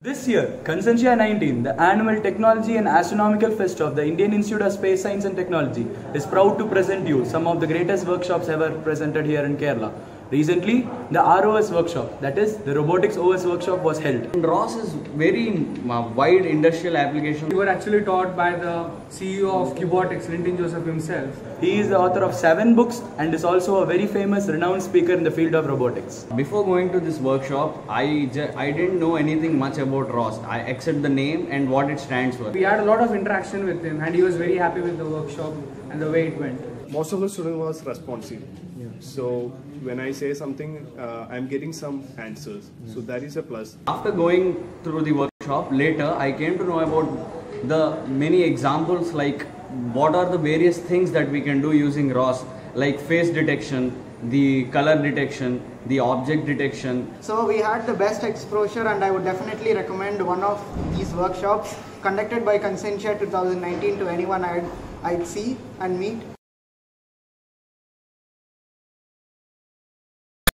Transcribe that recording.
This year, Conscientia 19, the annual Technology and Astronomical Fest of the Indian Institute of Space Science and Technology, is proud to present you some of the greatest workshops ever presented here in Kerala. Recently, the ROS workshop, that is, the Robotics OS workshop, was held. And ROS is very wide industrial application. We were actually taught by the CEO of Qbotics, Lentin Joseph himself. He is the author of 7 books and is also a very famous, renowned speaker in the field of robotics. Before going to this workshop, I didn't know anything much about ROS, except the name and what it stands for. We had a lot of interaction with him and he was very happy with the workshop and the way it went. Most of the students was responsive. Yeah. So when I say something, I'm getting some answers. Yeah. So that is a plus. After going through the workshop later, I came to know about the many examples, like what are the various things that we can do using ROS, like face detection, the color detection, the object detection. So we had the best exposure and I would definitely recommend one of these workshops conducted by Conscientia 2019 to anyone I'd see and meet.